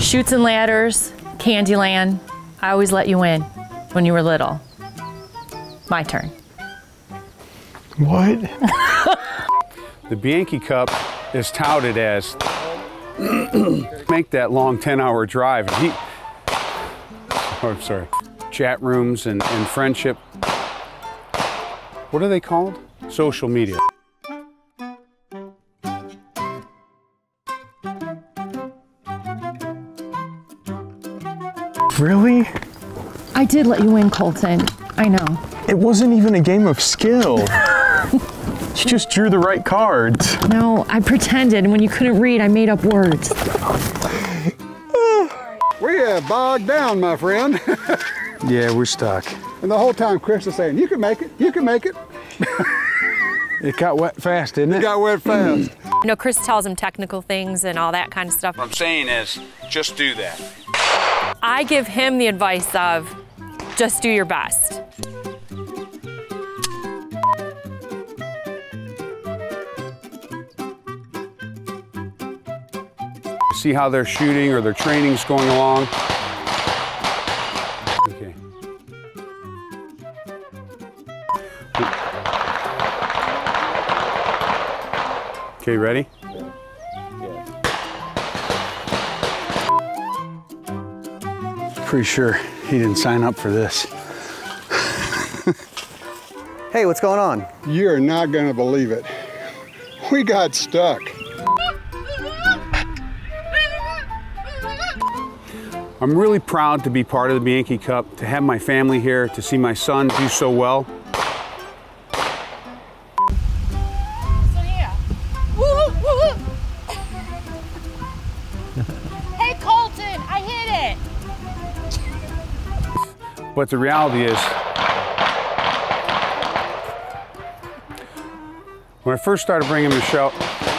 Chutes and ladders, Candyland. I always let you in when you were little. My turn. What? The Bianchi Cup is touted as make that long 10-hour drive. I'm sorry. Chat rooms and friendship. What are they called? Social media. Really? I did let you in, Colton. I know. It wasn't even a game of skill. She just drew the right cards. No, I pretended, and when you couldn't read, I made up words. We have bogged down, my friend. Yeah, we're stuck. And the whole time Chris was saying, you can make it, you can make it. It got wet fast, didn't it? It got wet fast. You know, Chris tells him technical things and all that kind of stuff. What I'm saying is, just do that. I give him the advice of, just do your best. See how they're shooting or their training's going along. Okay. Okay, ready? Yeah. Yeah. Pretty sure he didn't sign up for this. Hey, what's going on? You're not gonna believe it. We got stuck. I'm really proud to be part of the Bianchi Cup, to have my family here, to see my son do so well. Hey Colton, I hit it! But the reality is, when I first started bringing him to show,